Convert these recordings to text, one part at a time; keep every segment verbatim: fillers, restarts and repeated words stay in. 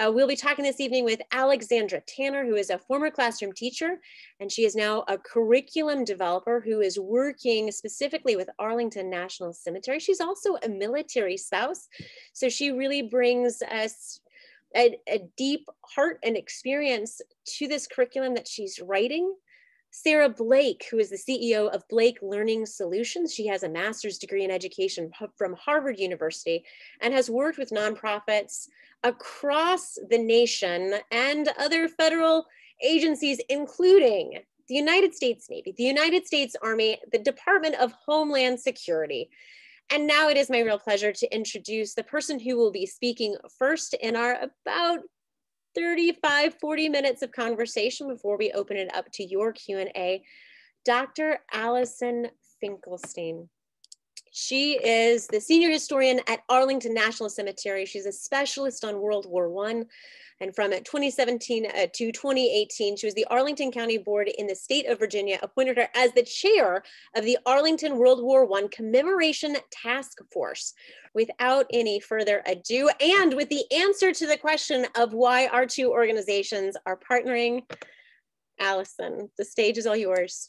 Uh, we'll be talking this evening with Alexandra Tanner, who is a former classroom teacher, and she is now a curriculum developer who is working specifically with Arlington National Cemetery. She's also a military spouse, so she really brings us a, a deep heart and experience to this curriculum that she's writing. Sarah Blake, who is the C E O of Blake Learning Solutions. She has a master's degree in education from Harvard University and has worked with nonprofits across the nation and other federal agencies, including the United States Navy, the United States Army, the Department of Homeland Security. And now it is my real pleasure to introduce the person who will be speaking first in our about thirty-five, forty minutes of conversation before we open it up to your Q and A, Doctor Allison Finkelstein. She is the senior historian at Arlington National Cemetery. She's a specialist on World War One. And from twenty seventeen to twenty eighteen, she was the Arlington County Board in the state of Virginia, appointed her as the chair of the Arlington World War One Commemoration Task Force. Without any further ado, and with the answer to the question of why our two organizations are partnering, Allison, the stage is all yours.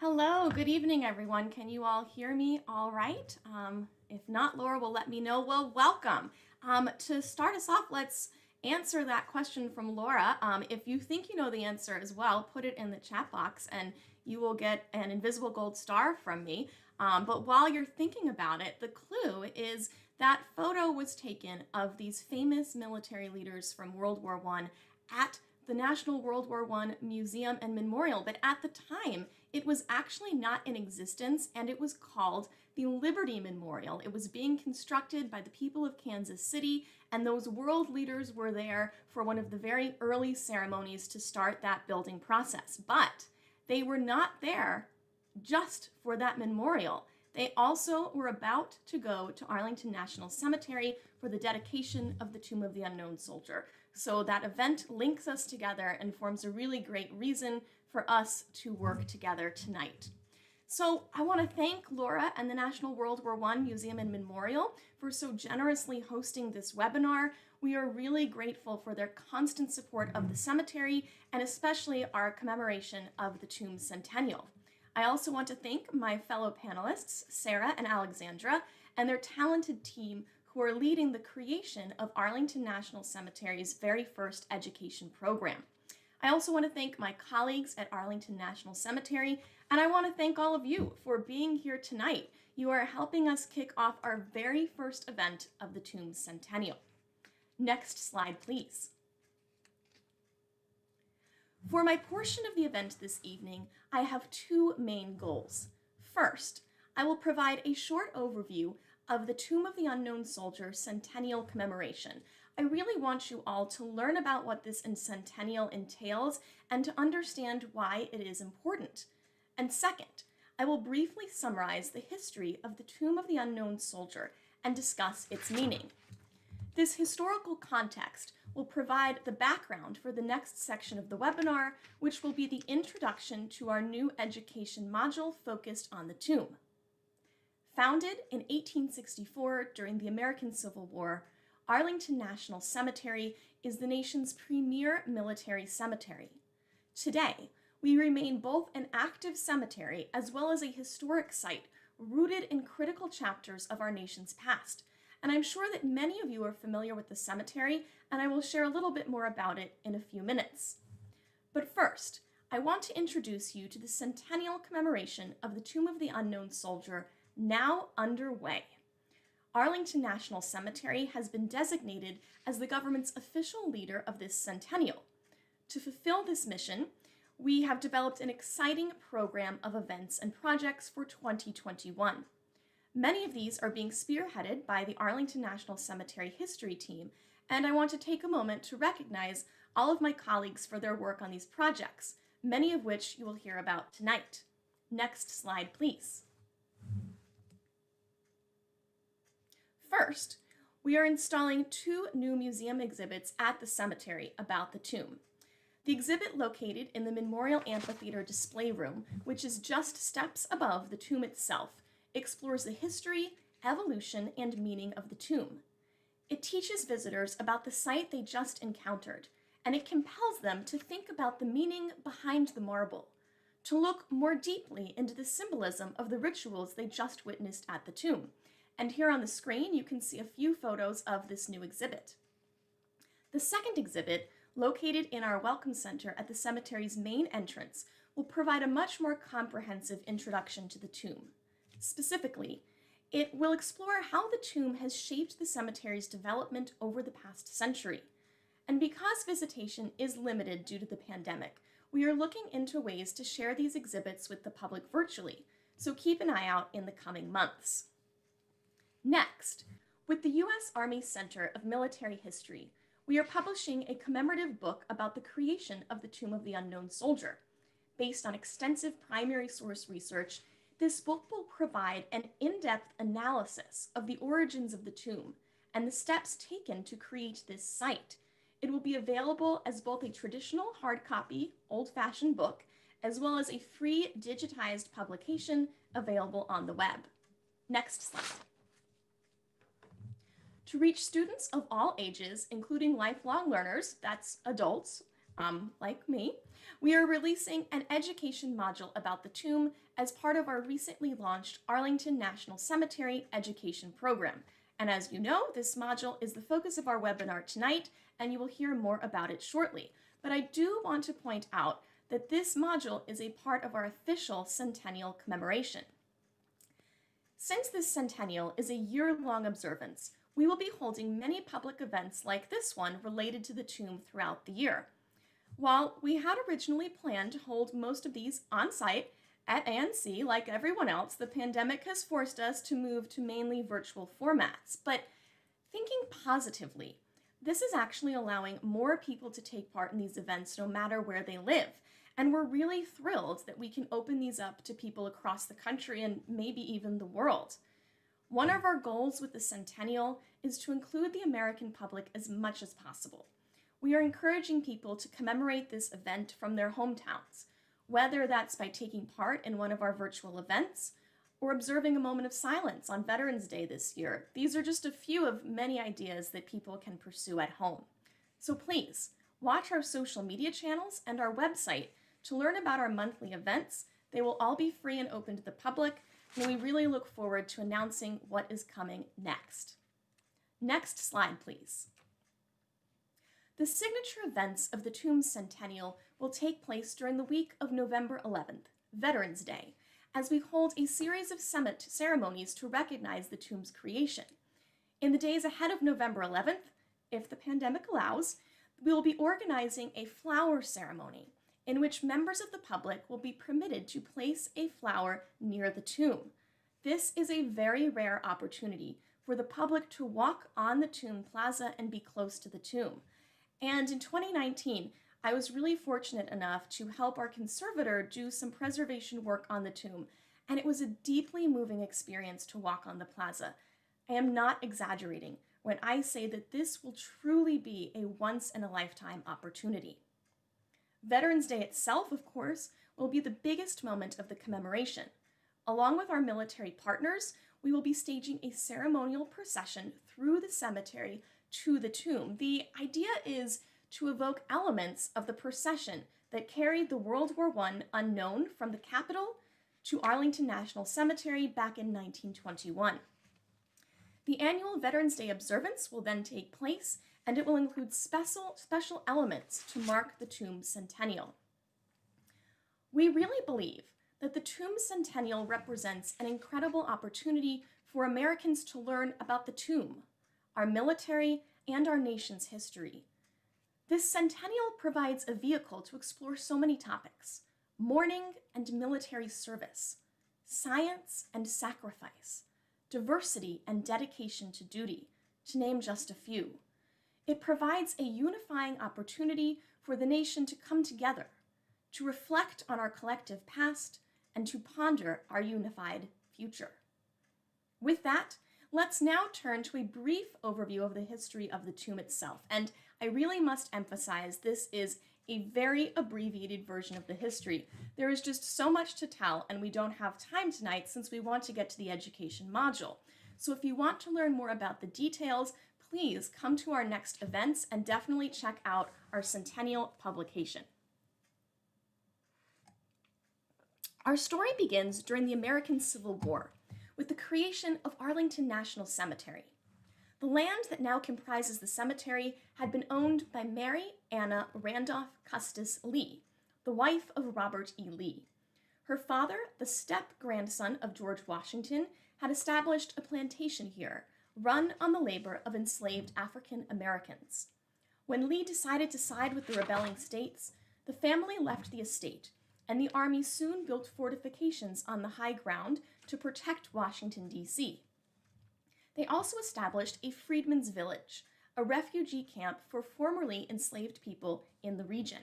Hello, good evening, everyone. Can you all hear me all right? Um, if not, Laura will let me know. Well, welcome. Um, to start us off, let's answer that question from Laura. Um, if you think you know the answer as well, put it in the chat box and you will get an invisible gold star from me. Um, but while you're thinking about it, the clue is that photo was taken of these famous military leaders from World War One at the National World War One Museum and Memorial, but at the time, it was actually not in existence, and it was called the Liberty Memorial. It was being constructed by the people of Kansas City, and those world leaders were there for one of the very early ceremonies to start that building process. But they were not there just for that memorial. They also were about to go to Arlington National Cemetery for the dedication of the Tomb of the Unknown Soldier. So that event links us together and forms a really great reason for us to work together tonight. So I want to thank Laura and the National World War One Museum and Memorial for so generously hosting this webinar. We are really grateful for their constant support of the cemetery and especially our commemoration of the tomb centennial. I also want to thank my fellow panelists, Sarah and Alexandra, and their talented team who are leading the creation of Arlington National Cemetery's very first education program. I also want to thank my colleagues at Arlington National Cemetery, and I want to thank all of you for being here tonight. You are helping us kick off our very first event of the Tomb Centennial. Next slide, please. For my portion of the event this evening, I have two main goals. First, I will provide a short overview of the Tomb of the Unknown Soldier Centennial Commemoration. I really want you all to learn about what this centennial entails and to understand why it is important. And second, I will briefly summarize the history of the Tomb of the Unknown Soldier and discuss its meaning. This historical context will provide the background for the next section of the webinar, which will be the introduction to our new education module focused on the tomb. Founded in eighteen sixty-four during the American Civil War, Arlington National Cemetery is the nation's premier military cemetery. Today, we remain both an active cemetery as well as a historic site rooted in critical chapters of our nation's past. And I'm sure that many of you are familiar with the cemetery, and I will share a little bit more about it in a few minutes. But first, I want to introduce you to the centennial commemoration of the Tomb of the Unknown Soldier, now underway. Arlington National Cemetery has been designated as the government's official leader of this centennial. To fulfill this mission, we have developed an exciting program of events and projects for twenty twenty-one. Many of these are being spearheaded by the Arlington National Cemetery History Team, and I want to take a moment to recognize all of my colleagues for their work on these projects, many of which you will hear about tonight. Next slide, please. First, we are installing two new museum exhibits at the cemetery about the tomb. The exhibit located in the Memorial Amphitheater display room, which is just steps above the tomb itself, explores the history, evolution, and meaning of the tomb. It teaches visitors about the site they just encountered, and it compels them to think about the meaning behind the marble, to look more deeply into the symbolism of the rituals they just witnessed at the tomb. And here on the screen, you can see a few photos of this new exhibit. The second exhibit, located in our Welcome Center at the cemetery's main entrance, will provide a much more comprehensive introduction to the tomb. Specifically, it will explore how the tomb has shaped the cemetery's development over the past century. And because visitation is limited due to the pandemic, we are looking into ways to share these exhibits with the public virtually, so keep an eye out in the coming months. Next, with the U S Army Center of Military History, we are publishing a commemorative book about the creation of the Tomb of the Unknown Soldier. Based on extensive primary source research, this book will provide an in-depth analysis of the origins of the tomb and the steps taken to create this site. It will be available as both a traditional hard copy, old-fashioned book, as well as a free digitized publication available on the web. Next slide. To reach students of all ages, including lifelong learners, that's adults um, like me, we are releasing an education module about the tomb as part of our recently launched Arlington National Cemetery education program. And as you know, this module is the focus of our webinar tonight, and you will hear more about it shortly. But I do want to point out that this module is a part of our official centennial commemoration. Since this centennial is a year-long observance, we will be holding many public events like this one related to the tomb throughout the year. While we had originally planned to hold most of these on-site at A N C, like everyone else, the pandemic has forced us to move to mainly virtual formats. But thinking positively, this is actually allowing more people to take part in these events no matter where they live. And we're really thrilled that we can open these up to people across the country and maybe even the world. One of our goals with the centennial is to include the American public as much as possible. We are encouraging people to commemorate this event from their hometowns, whether that's by taking part in one of our virtual events or observing a moment of silence on Veterans Day this year. These are just a few of many ideas that people can pursue at home. So please watch our social media channels and our website to learn about our monthly events. They will all be free and open to the public, and we really look forward to announcing what is coming next. Next slide, please. The signature events of the Tomb Centennial will take place during the week of November eleventh, Veterans Day, as we hold a series of summit ceremonies to recognize the tomb's creation. In the days ahead of November eleventh, if the pandemic allows, we will be organizing a flower ceremony in which members of the public will be permitted to place a flower near the tomb. This is a very rare opportunity for the public to walk on the tomb plaza and be close to the tomb. And in twenty nineteen, I was really fortunate enough to help our conservator do some preservation work on the tomb, and it was a deeply moving experience to walk on the plaza. I am not exaggerating when I say that this will truly be a once-in-a-lifetime opportunity. Veterans Day itself, of course, will be the biggest moment of the commemoration. Along with our military partners, we will be staging a ceremonial procession through the cemetery to the tomb. The idea is to evoke elements of the procession that carried the World War One unknown from the Capitol to Arlington National Cemetery back in nineteen twenty-one. The annual Veterans Day observance will then take place, and it will include special, special elements to mark the tomb centennial. We really believe that the tomb centennial represents an incredible opportunity for Americans to learn about the tomb, our military, and our nation's history. This centennial provides a vehicle to explore so many topics: mourning and military service, science and sacrifice, diversity and dedication to duty, to name just a few. It provides a unifying opportunity for the nation to come together, to reflect on our collective past, and to ponder our unified future. With that, let's now turn to a brief overview of the history of the tomb itself. And I really must emphasize this is a very abbreviated version of the history. There is just so much to tell, and we don't have time tonight since we want to get to the education module. So if you want to learn more about the details, please come to our next events and definitely check out our centennial publication. Our story begins during the American Civil War with the creation of Arlington National Cemetery. The land that now comprises the cemetery had been owned by Mary Anna Randolph Custis Lee, the wife of Robert E. Lee. Her father, the step-grandson of George Washington, had established a plantation here, run on the labor of enslaved African Americans. When Lee decided to side with the rebelling states, the family left the estate, and the Army soon built fortifications on the high ground to protect Washington, D C They also established a Freedmen's Village, a refugee camp for formerly enslaved people in the region.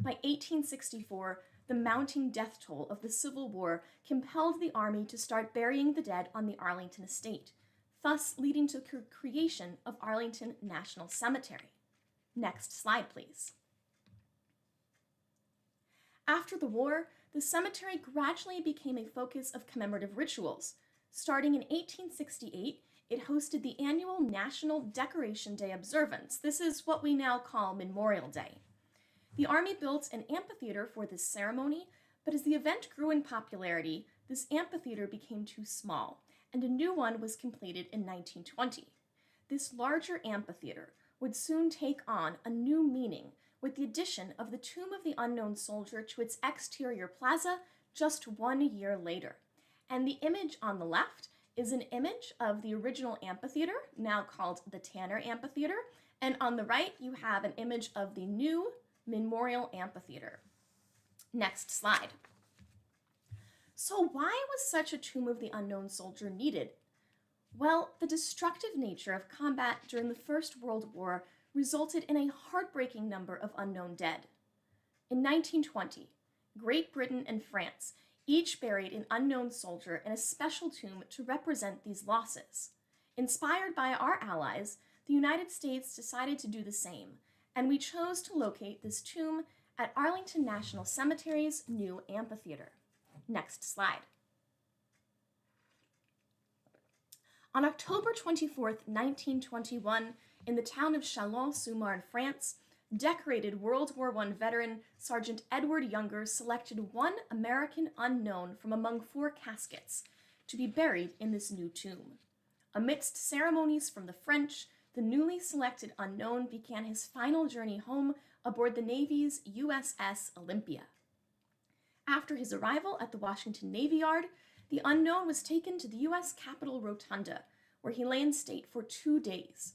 By eighteen sixty-four, the mounting death toll of the Civil War compelled the Army to start burying the dead on the Arlington estate, thus leading to the creation of Arlington National Cemetery. Next slide, please. After the war, the cemetery gradually became a focus of commemorative rituals. Starting in eighteen sixty-eight, it hosted the annual National Decoration Day observance. This is what we now call Memorial Day. The Army built an amphitheater for this ceremony, but as the event grew in popularity, this amphitheater became too small, and a new one was completed in nineteen twenty. This larger amphitheater would soon take on a new meaning with the addition of the Tomb of the Unknown Soldier to its exterior plaza just one year later. And the image on the left is an image of the original amphitheater, now called the Tanner Amphitheater, and on the right you have an image of the new Memorial Amphitheater. Next slide. So why was such a Tomb of the Unknown Soldier needed? Well, the destructive nature of combat during the First World War resulted in a heartbreaking number of unknown dead. In nineteen twenty, Great Britain and France each buried an unknown soldier in a special tomb to represent these losses. Inspired by our allies, the United States decided to do the same, and we chose to locate this tomb at Arlington National Cemetery's new amphitheater. Next slide. On October twenty-fourth, nineteen twenty-one, in the town of Chalons-sur-Marne, France, decorated World War One veteran Sergeant Edward Younger selected one American unknown from among four caskets to be buried in this new tomb. Amidst ceremonies from the French, the newly selected unknown began his final journey home aboard the Navy's U S S Olympia. After his arrival at the Washington Navy Yard, the unknown was taken to the U S Capitol Rotunda, where he lay in state for two days.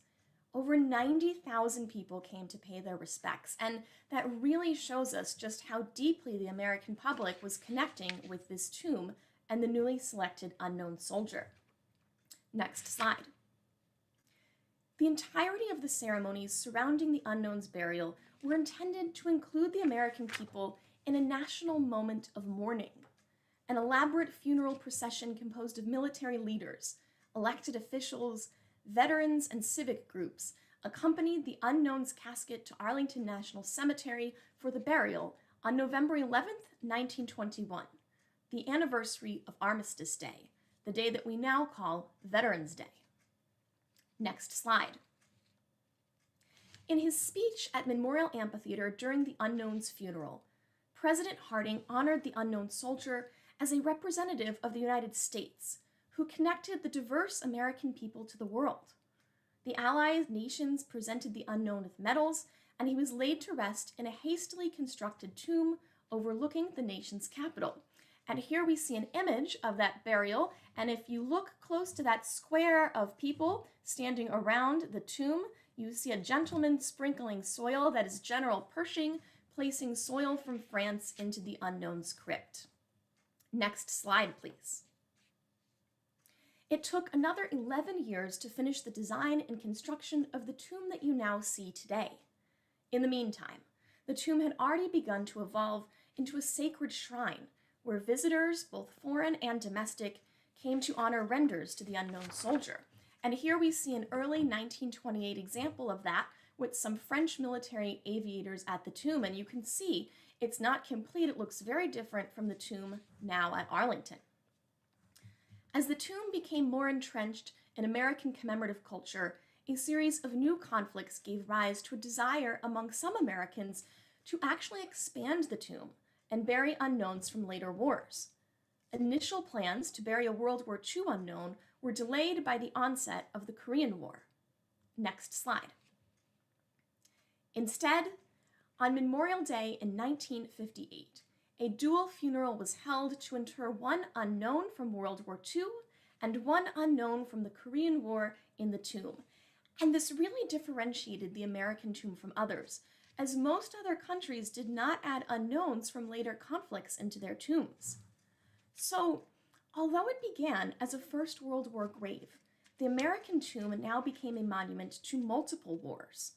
Over ninety thousand people came to pay their respects, and that really shows us just how deeply the American public was connecting with this tomb and the newly selected unknown soldier. Next slide. The entirety of the ceremonies surrounding the unknown's burial were intended to include the American people in a national moment of mourning. An elaborate funeral procession composed of military leaders, elected officials, veterans and civic groups accompanied the unknown's casket to Arlington National Cemetery for the burial on November eleventh, nineteen twenty-one, the anniversary of Armistice Day, the day that we now call Veterans Day. Next slide. In his speech at Memorial Amphitheater during the unknown's funeral, President Harding honored the unknown soldier as a representative of the United States, who connected the diverse American people to the world. The Allied nations presented the unknown with medals, and he was laid to rest in a hastily constructed tomb overlooking the nation's capital. And here we see an image of that burial, and if you look close to that square of people standing around the tomb, you see a gentleman sprinkling soil. That is General Pershing placing soil from France into the unknown's crypt. Next slide, please. It took another eleven years to finish the design and construction of the tomb that you now see today. In the meantime, the tomb had already begun to evolve into a sacred shrine where visitors, both foreign and domestic, came to honor renders to the unknown soldier. And here we see an early nineteen twenty-eight example of that with some French military aviators at the tomb. And you can see it's not complete. It looks very different from the tomb now at Arlington. As the tomb became more entrenched in American commemorative culture, a series of new conflicts gave rise to a desire among some Americans to actually expand the tomb and bury unknowns from later wars. Initial plans to bury a World War Two unknown were delayed by the onset of the Korean War. Next slide. Instead, on Memorial Day in nineteen fifty-eight, a dual funeral was held to inter one unknown from World War Two and one unknown from the Korean War in the tomb. And this really differentiated the American tomb from others, as most other countries did not add unknowns from later conflicts into their tombs. So, although it began as a First World War grave, the American tomb now became a monument to multiple wars.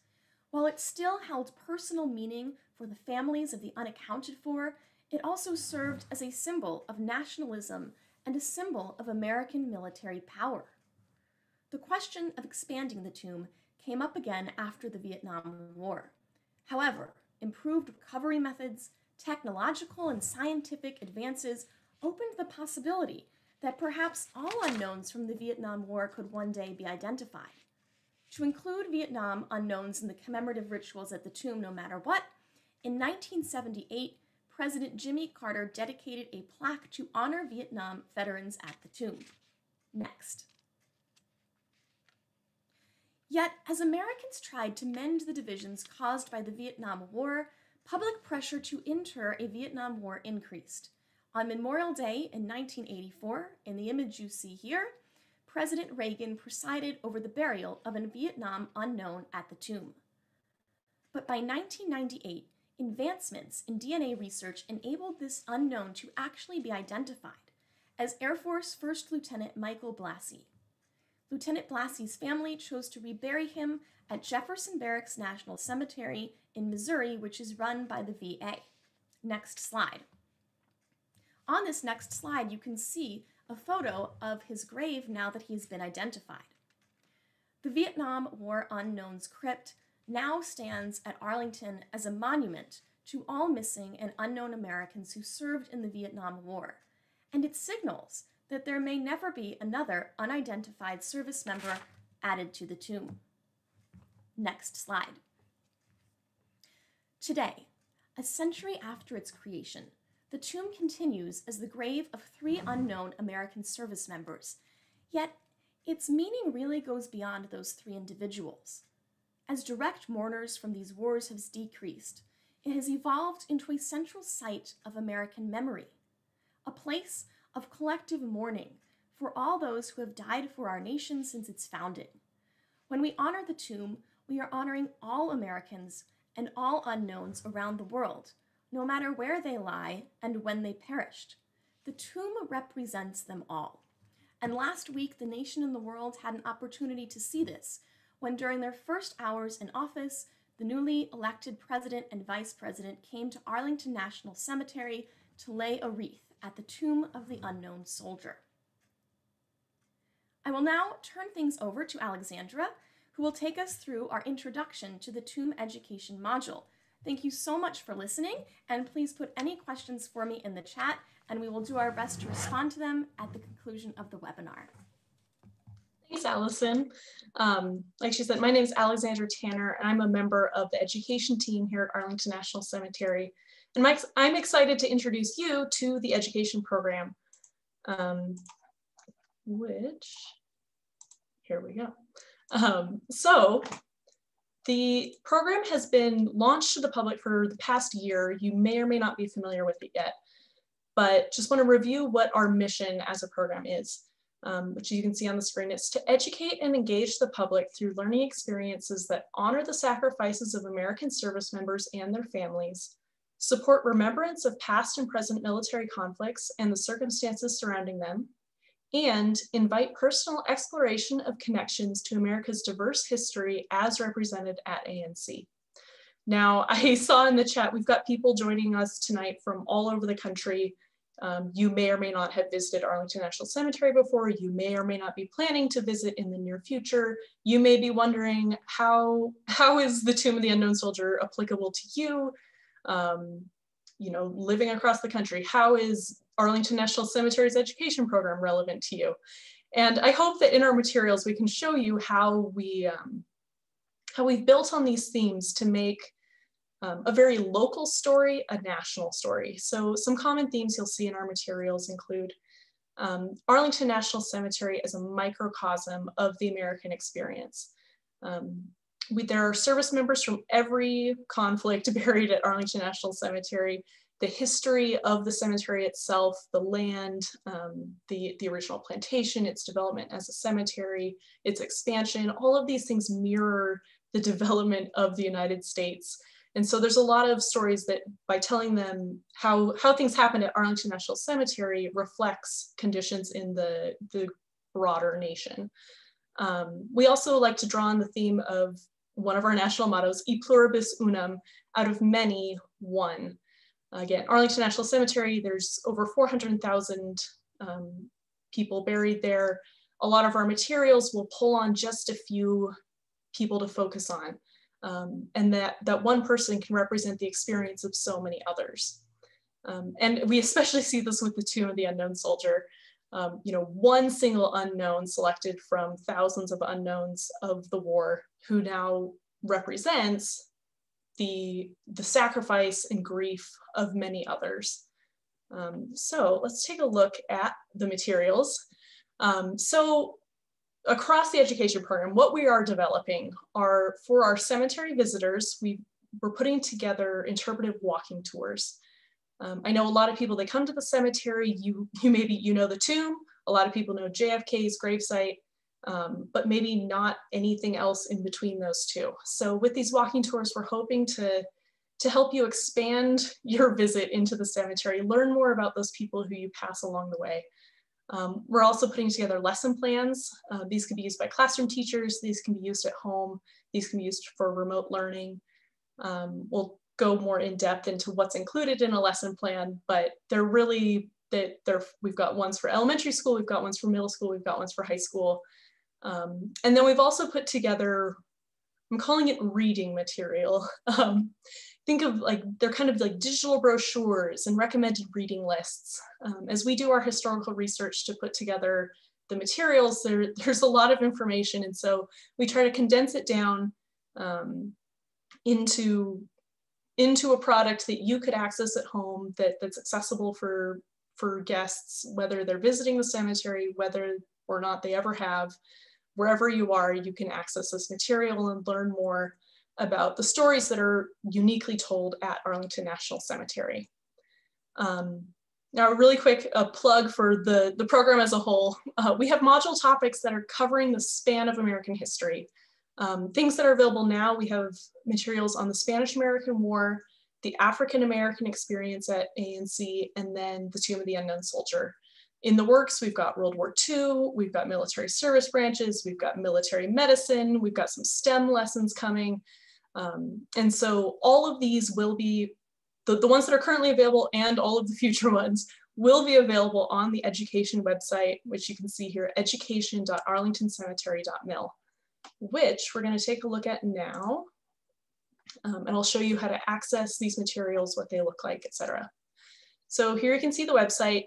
While it still held personal meaning for the families of the unaccounted for, it also served as a symbol of nationalism and a symbol of American military power. The question of expanding the tomb came up again after the Vietnam War. However, improved recovery methods, technological and scientific advances opened the possibility that perhaps all unknowns from the Vietnam War could one day be identified. To include Vietnam unknowns in the commemorative rituals at the tomb no matter what, in nineteen seventy-eight, President Jimmy Carter dedicated a plaque to honor Vietnam veterans at the tomb. Next. Yet, as Americans tried to mend the divisions caused by the Vietnam War, public pressure to inter a Vietnam War increased. On Memorial Day in nineteen eighty-four, in the image you see here, President Reagan presided over the burial of a Vietnam unknown at the tomb. But by nineteen ninety-eight, advancements in D N A research enabled this unknown to actually be identified as Air Force First Lieutenant Michael Blassie. Lieutenant Blassie's family chose to rebury him at Jefferson Barracks National Cemetery in Missouri, which is run by the V A. Next slide. On this next slide, you can see a photo of his grave now that he's been identified. The Vietnam War Unknown's Crypt now stands at Arlington as a monument to all missing and unknown Americans who served in the Vietnam War, and it signals that there may never be another unidentified service member added to the tomb. Next slide. Today, a century after its creation, the tomb continues as the grave of three unknown American service members, yet its meaning really goes beyond those three individuals. As direct mourners from these wars has decreased, it has evolved into a central site of American memory, a place of collective mourning for all those who have died for our nation since its founding. When we honor the tomb, we are honoring all Americans and all unknowns around the world, no matter where they lie and when they perished. The tomb represents them all. And last week, the nation and the world had an opportunity to see this when, during their first hours in office, the newly elected president and vice president came to Arlington National Cemetery to lay a wreath at the Tomb of the Unknown Soldier. I will now turn things over to Alexandra, who will take us through our introduction to the Tomb Education module. Thank you so much for listening, and please put any questions for me in the chat, and we will do our best to respond to them at the conclusion of the webinar. Thanks, Allison. Um, like she said, my name is Alexandra Tanner, and I'm a member of the education team here at Arlington National Cemetery. And Mike, I'm excited to introduce you to the education program, um, which, here we go. Um, so the program has been launched to the public for the past year. You may or may not be familiar with it yet, but just want to review what our mission as a program is, um, which you can see on the screen. It's to educate and engage the public through learning experiences that honor the sacrifices of American service members and their families, support remembrance of past and present military conflicts and the circumstances surrounding them, and invite personal exploration of connections to America's diverse history as represented at A N C. Now, I saw in the chat, we've got people joining us tonight from all over the country. Um, you may or may not have visited Arlington National Cemetery before. You may or may not be planning to visit in the near future. You may be wondering how, how is the Tomb of the Unknown Soldier applicable to you? Um, you know, living across the country, how is Arlington National Cemetery's education program relevant to you? And I hope that in our materials, we can show you how, we, um, how we've built on these themes to make um, a very local story a national story. So some common themes you'll see in our materials include um, Arlington National Cemetery as a microcosm of the American experience. Um, we, there are service members from every conflict buried at Arlington National Cemetery. The history of the cemetery itself, the land, um, the, the original plantation, its development as a cemetery, its expansion, all of these things mirror the development of the United States. And so there's a lot of stories that by telling them how, how things happened at Arlington National Cemetery reflects conditions in the, the broader nation. Um, we also like to draw on the theme of one of our national mottos, E pluribus unum, out of many, one. Again, Arlington National Cemetery, there's over four hundred thousand um, people buried there. A lot of our materials will pull on just a few people to focus on. Um, and that, that one person can represent the experience of so many others. Um, and we especially see this with the Tomb of the Unknown Soldier. Um, you know, one single unknown selected from thousands of unknowns of the war who now represents The, the sacrifice and grief of many others. Um, so let's take a look at the materials. Um, so across the education program, what we are developing are for our cemetery visitors, we, we're putting together interpretive walking tours. Um, I know a lot of people, they come to the cemetery, you, you maybe you know the tomb, a lot of people know J F K's gravesite, Um, but maybe not anything else in between those two. So with these walking tours, we're hoping to, to help you expand your visit into the cemetery, learn more about those people who you pass along the way. Um, we're also putting together lesson plans. Uh, these can be used by classroom teachers, these can be used at home, these can be used for remote learning. Um, we'll go more in depth into what's included in a lesson plan, but they're really, that they're, we've got ones for elementary school, we've got ones for middle school, we've got ones for high school. Um, and then we've also put together, I'm calling it reading material. Um, think of like, they're kind of like digital brochures and recommended reading lists. Um, as we do our historical research to put together the materials, there, there's a lot of information. And so we try to condense it down um, into, into a product that you could access at home that, that's accessible for, for guests, whether they're visiting the cemetery, whether or not they ever have. Wherever you are, you can access this material and learn more about the stories that are uniquely told at Arlington National Cemetery. Um, now, really quick, a plug for the, the program as a whole. Uh, we have module topics that are covering the span of American history. Um, things that are available now, we have materials on the Spanish-American War, the African-American experience at A N C, and then the Tomb of the Unknown Soldier. In the works, we've got World War Two, we've got military service branches, we've got military medicine, we've got some STEM lessons coming. Um, and so all of these will be, the, the ones that are currently available and all of the future ones will be available on the education website, which you can see here, education dot arlington cemetery dot mil, which we're gonna take a look at now. Um, and I'll show you how to access these materials, what they look like, et cetera. So here you can see the website.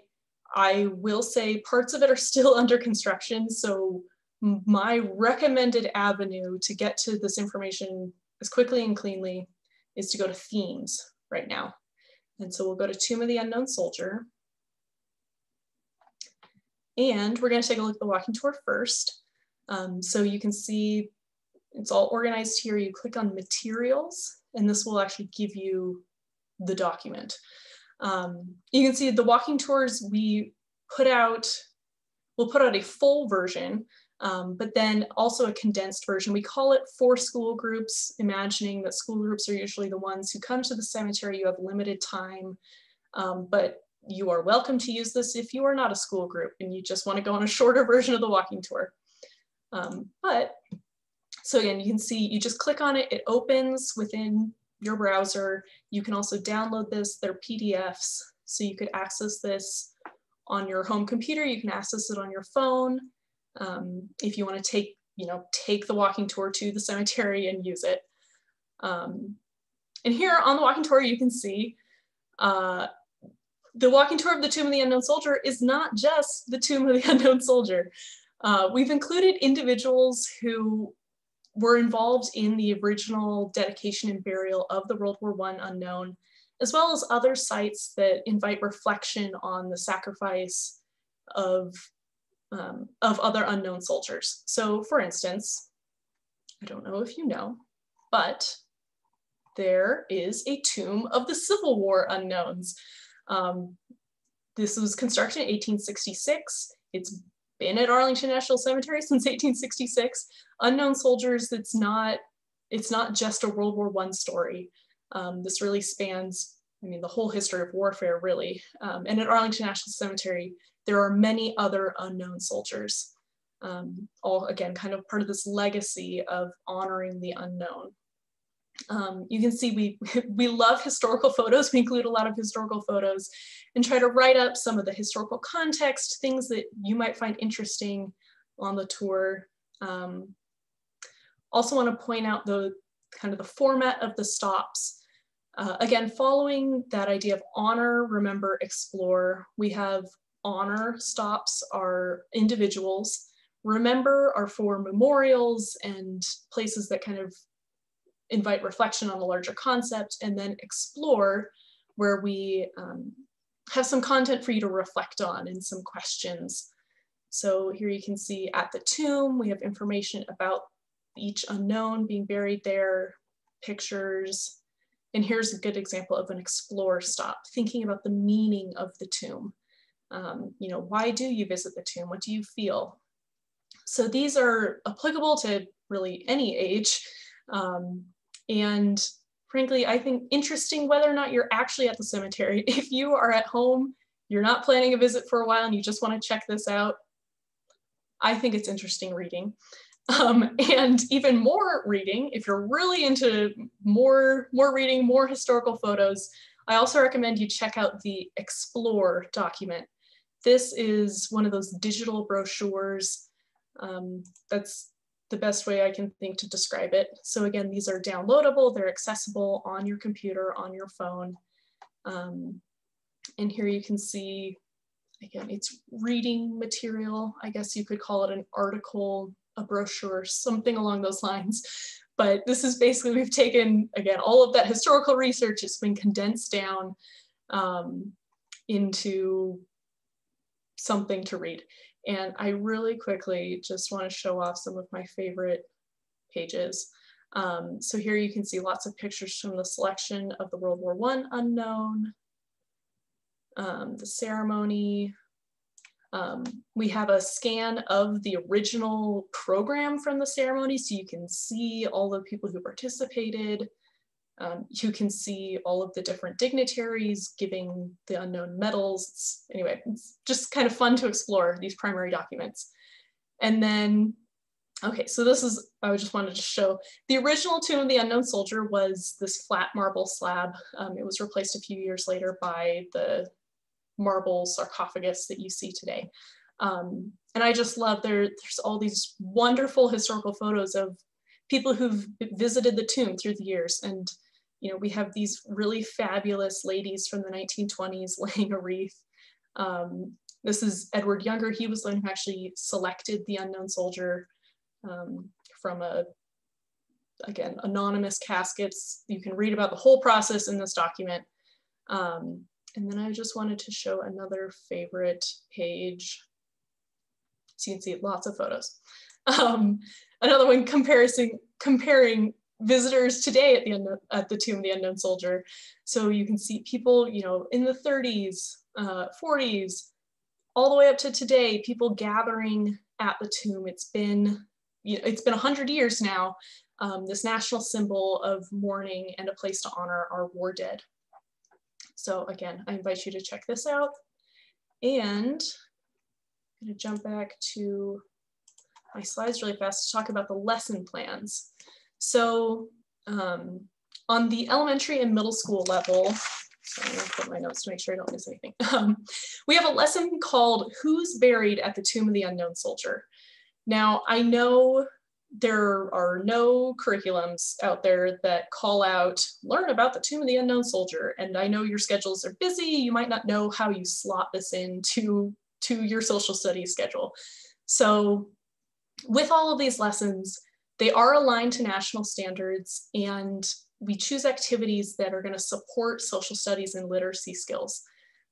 I will say parts of it are still under construction, so my recommended avenue to get to this information as quickly and cleanly is to go to themes right now. And so we'll go to Tomb of the Unknown Soldier. And we're gonna take a look at the walking tour first. Um, so you can see it's all organized here. You click on materials, and this will actually give you the document. Um, you can see the walking tours we put out, we'll put out a full version, um, but then also a condensed version. We call it for school groups, imagining that school groups are usually the ones who come to the cemetery. You have limited time, um, but you are welcome to use this if you are not a school group and you just want to go on a shorter version of the walking tour. Um, but so again, you can see, you just click on it, it opens within your browser. You can also download this, they're P D Fs. So you could access this on your home computer, you can access it on your phone. Um, if you wanna take, you know, take the walking tour to the cemetery and use it. Um, and here on the walking tour, you can see uh, the walking tour of the Tomb of the Unknown Soldier is not just the Tomb of the Unknown Soldier. Uh, we've included individuals who were involved in the original dedication and burial of the World War One Unknown, as well as other sites that invite reflection on the sacrifice of, um, of other unknown soldiers. So for instance, I don't know if you know, but there is a Tomb of the Civil War Unknowns. Um, this was constructed in eighteen sixty-six. It's been at Arlington National Cemetery since eighteen sixty-six. Unknown soldiers, it's not, it's not just a World War One story. Um, this really spans, I mean, the whole history of warfare, really. Um, and at Arlington National Cemetery, there are many other unknown soldiers. Um, all, again, kind of part of this legacy of honoring the unknown. Um, you can see we, we love historical photos. We include a lot of historical photos and try to write up some of the historical context, things that you might find interesting on the tour. Um, also want to point out the kind of the format of the stops. Uh, again, following that idea of honor, remember, explore, we have honor stops are individuals. Remember are for memorials and places that kind of invite reflection on a larger concept, and then explore, where we um, have some content for you to reflect on and some questions. So here you can see at the tomb, we have information about each unknown being buried there, pictures, and here's a good example of an explore stop, thinking about the meaning of the tomb. Um, you know, why do you visit the tomb? What do you feel? So these are applicable to really any age. Um, And frankly, I think interesting whether or not you're actually at the cemetery. If you are at home, you're not planning a visit for a while and you just want to check this out, I think it's interesting reading. Um, and even more reading, if you're really into more, more reading, more historical photos, I also recommend you check out the Explore document. This is one of those digital brochures um, that's the best way I can think to describe it. So again, these are downloadable, they're accessible on your computer, on your phone. Um, and here you can see, again, it's reading material. I guess you could call it an article, a brochure, something along those lines. But this is basically, we've taken, again, all of that historical research, it's been condensed down um, into something to read. And I really quickly just want to show off some of my favorite pages. Um, so here you can see lots of pictures from the selection of the World War One unknown, um, the ceremony. Um, we have a scan of the original program from the ceremony, so you can see all the people who participated. Um, you can see all of the different dignitaries giving the unknown medals. It's, anyway, it's just kind of fun to explore these primary documents. And then, okay, so this is, I just wanted to show, the original Tomb of the Unknown Soldier was this flat marble slab. Um, it was replaced a few years later by the marble sarcophagus that you see today. Um, and I just love, there, there's all these wonderful historical photos of people who've visited the tomb through the years. And you know, we have these really fabulous ladies from the nineteen twenties laying a wreath. Um, this is Edward Younger. He was the one who actually selected the unknown soldier um, from a, again, anonymous caskets. You can read about the whole process in this document. Um, and then I just wanted to show another favorite page. So you can see lots of photos. Um, Another one comparison, comparing visitors today at the, at the Tomb of the Unknown Soldier. So you can see people, you know, in the thirties, uh, forties, all the way up to today, people gathering at the tomb. It's been, you know, it's been one hundred years now, um, this national symbol of mourning and a place to honor our war dead. So again, I invite you to check this out. And I'm gonna jump back to my slides really fast to talk about the lesson plans. So um, on the elementary and middle school level, so I'm gonna put my notes to make sure I don't miss anything. Um, we have a lesson called Who's Buried at the Tomb of the Unknown Soldier? Now, I know there are no curriculums out there that call out, learn about the Tomb of the Unknown Soldier. And I know your schedules are busy. You might not know how you slot this into to your social studies schedule. So with all of these lessons, they are aligned to national standards, and we choose activities that are going to support social studies and literacy skills.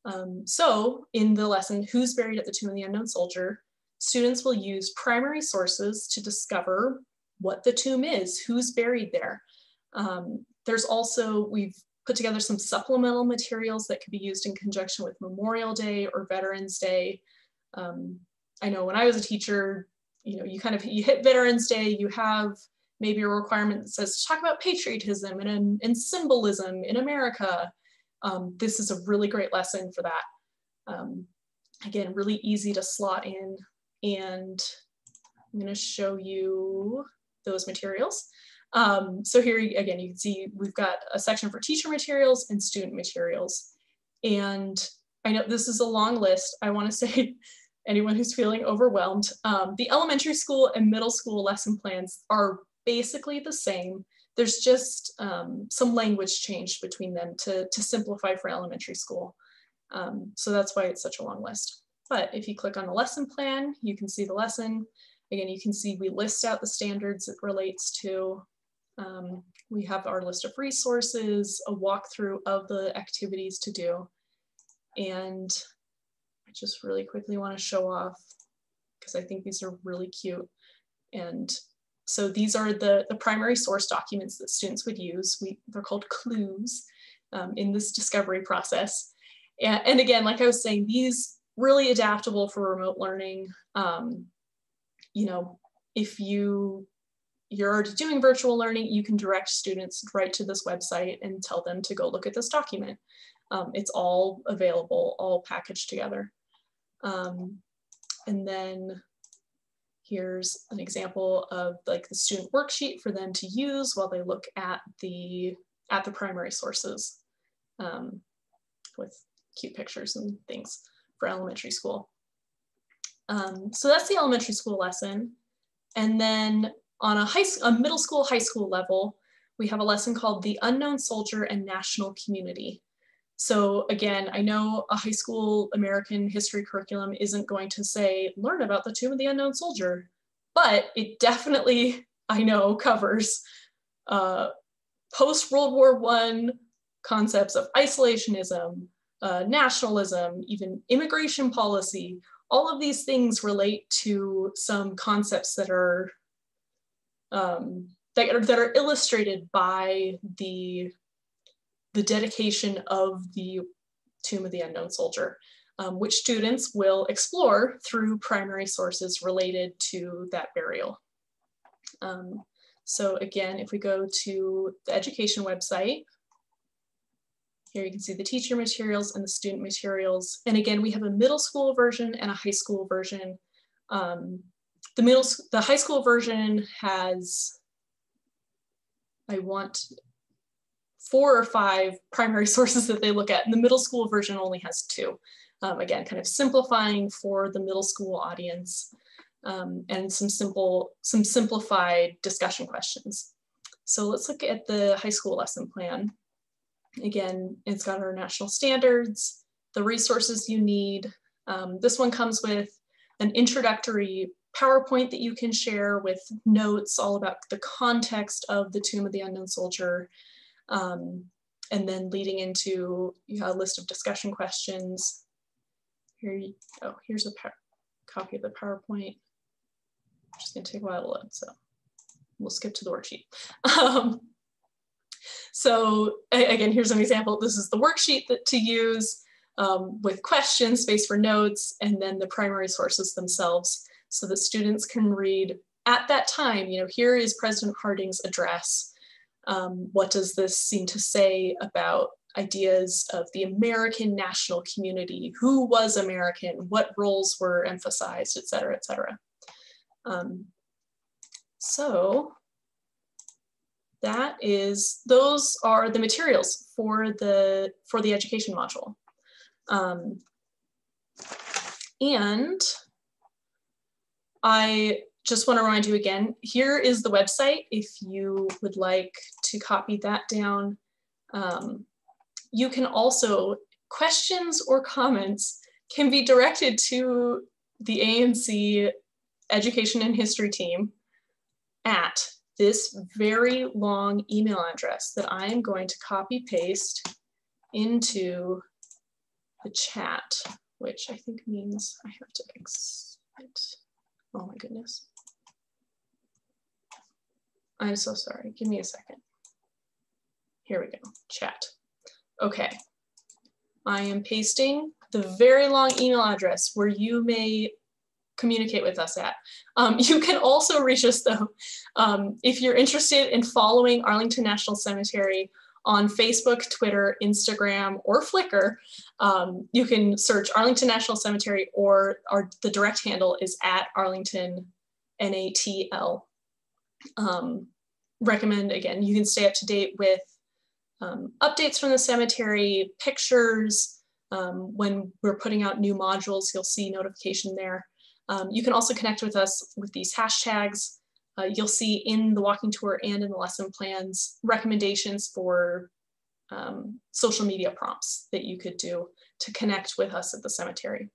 Um, so in the lesson, Who's Buried at the Tomb of the Unknown Soldier, students will use primary sources to discover what the tomb is, who's buried there. Um, there's also, we've put together some supplemental materials that could be used in conjunction with Memorial Day or Veterans Day. Um, I know when I was a teacher, you know, you kind of, you hit Veterans Day, you have maybe a requirement that says to talk about patriotism and, and symbolism in America. Um, this is a really great lesson for that. Um, again, really easy to slot in, and I'm gonna show you those materials. Um, so here again, you can see we've got a section for teacher materials and student materials. And I know this is a long list. I wanna say, anyone who's feeling overwhelmed, um, the elementary school and middle school lesson plans are basically the same. There's just um, some language change between them to, to simplify for elementary school. Um, so that's why it's such a long list. But if you click on the lesson plan, you can see the lesson. Again, you can see we list out the standards it relates to. Um, we have our list of resources, a walkthrough of the activities to do. And I just really quickly want to show off, because I think these are really cute. And so these are the, the primary source documents that students would use. We, they're called clues um, in this discovery process. And, and again, like I was saying, these really adaptable for remote learning. Um, you know, if you, you're already doing virtual learning, you can direct students right to this website and tell them to go look at this document. Um, it's all available, all packaged together. Um, and then here's an example of like the student worksheet for them to use while they look at the, at the primary sources um, with cute pictures and things for elementary school. Um, so that's the elementary school lesson. And then on a, high, a middle school, high school level, we have a lesson called The Unknown Soldier and National Community. So again, I know a high school American history curriculum isn't going to say, learn about the Tomb of the Unknown Soldier, but it definitely, I know, covers uh, post-World War One concepts of isolationism, uh, nationalism, even immigration policy. All of these things relate to some concepts that are, um, that are, that are illustrated by the the dedication of the Tomb of the Unknown Soldier, um, which students will explore through primary sources related to that burial. Um, so again, if we go to the education website, here you can see the teacher materials and the student materials. And again, we have a middle school version and a high school version. Um, the, middle, the high school version has, I want, four or five primary sources that they look at, and the middle school version only has two. Um, again, kind of simplifying for the middle school audience, um, and some simple, some simplified discussion questions. So let's look at the high school lesson plan. Again, it's got our national standards, the resources you need. Um, this one comes with an introductory PowerPoint that you can share with notes all about the context of the Tomb of the Unknown Soldier. Um, and then leading into, you have a list of discussion questions. Here you, oh, here's a copy of the PowerPoint. I'm just gonna take a while to load, so we'll skip to the worksheet. Um, so again, here's an example. This is the worksheet that to use um, with questions, space for notes, and then the primary sources themselves so that students can read at that time, you know, here is President Harding's address. Um, what does this seem to say about ideas of the American national community? Who was American? What roles were emphasized, et cetera, et cetera. Um, so that is, those are the materials for the, for the education module. Um, and I, just want to remind you again, here is the website if you would like to copy that down. Um, you can also, questions or comments can be directed to the A M C education and history team at this very long email address that I am going to copy paste into the chat, which I think means I have to exit. Oh my goodness. I'm so sorry, give me a second. Here we go, chat. Okay, I am pasting the very long email address where you may communicate with us at. Um, you can also reach us though, um, if you're interested in following Arlington National Cemetery on Facebook, Twitter, Instagram, or Flickr. Um, you can search Arlington National Cemetery, or, or the direct handle is at Arlington N A T L. Um, recommend, again, you can stay up to date with um, updates from the cemetery, pictures. Um, when we're putting out new modules, you'll see notification there. Um, you can also connect with us with these hashtags. Uh, you'll see in the walking tour and in the lesson plans recommendations for um, social media prompts that you could do to connect with us at the cemetery.